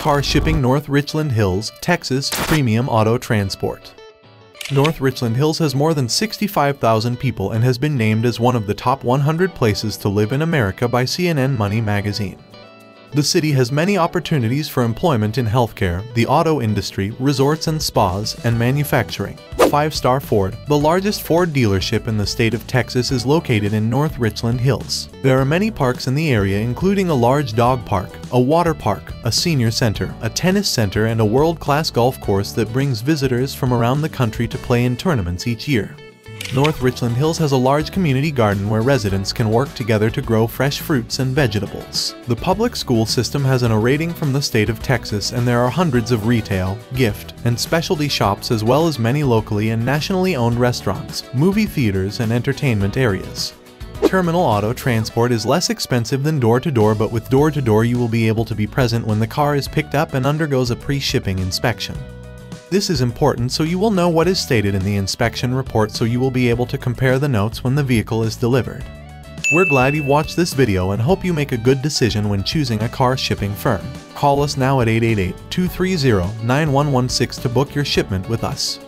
Car shipping, North Richland Hills, Texas, Premium Auto Transport. North Richland Hills has more than 65,000 people and has been named as one of the top 100 places to live in America by CNN Money magazine. The city has many opportunities for employment in healthcare, the auto industry, resorts and spas, and manufacturing. Five Star Ford, the largest Ford dealership in the state of Texas, is located in North Richland Hills. There are many parks in the area, including a large dog park, a water park, a senior center, a tennis center, and a world-class golf course that brings visitors from around the country to play in tournaments each year. North Richland Hills has a large community garden where residents can work together to grow fresh fruits and vegetables. The public school system has an A rating from the state of Texas, and there are hundreds of retail, gift, and specialty shops, as well as many locally and nationally owned restaurants, movie theaters, and entertainment areas. Terminal Auto Transport is less expensive than door-to-door, but with door-to-door you will be able to be present when the car is picked up and undergoes a pre-shipping inspection. This is important so you will know what is stated in the inspection report, so you will be able to compare the notes when the vehicle is delivered. We're glad you watched this video and hope you make a good decision when choosing a car shipping firm. Call us now at 888-230-9116 to book your shipment with us.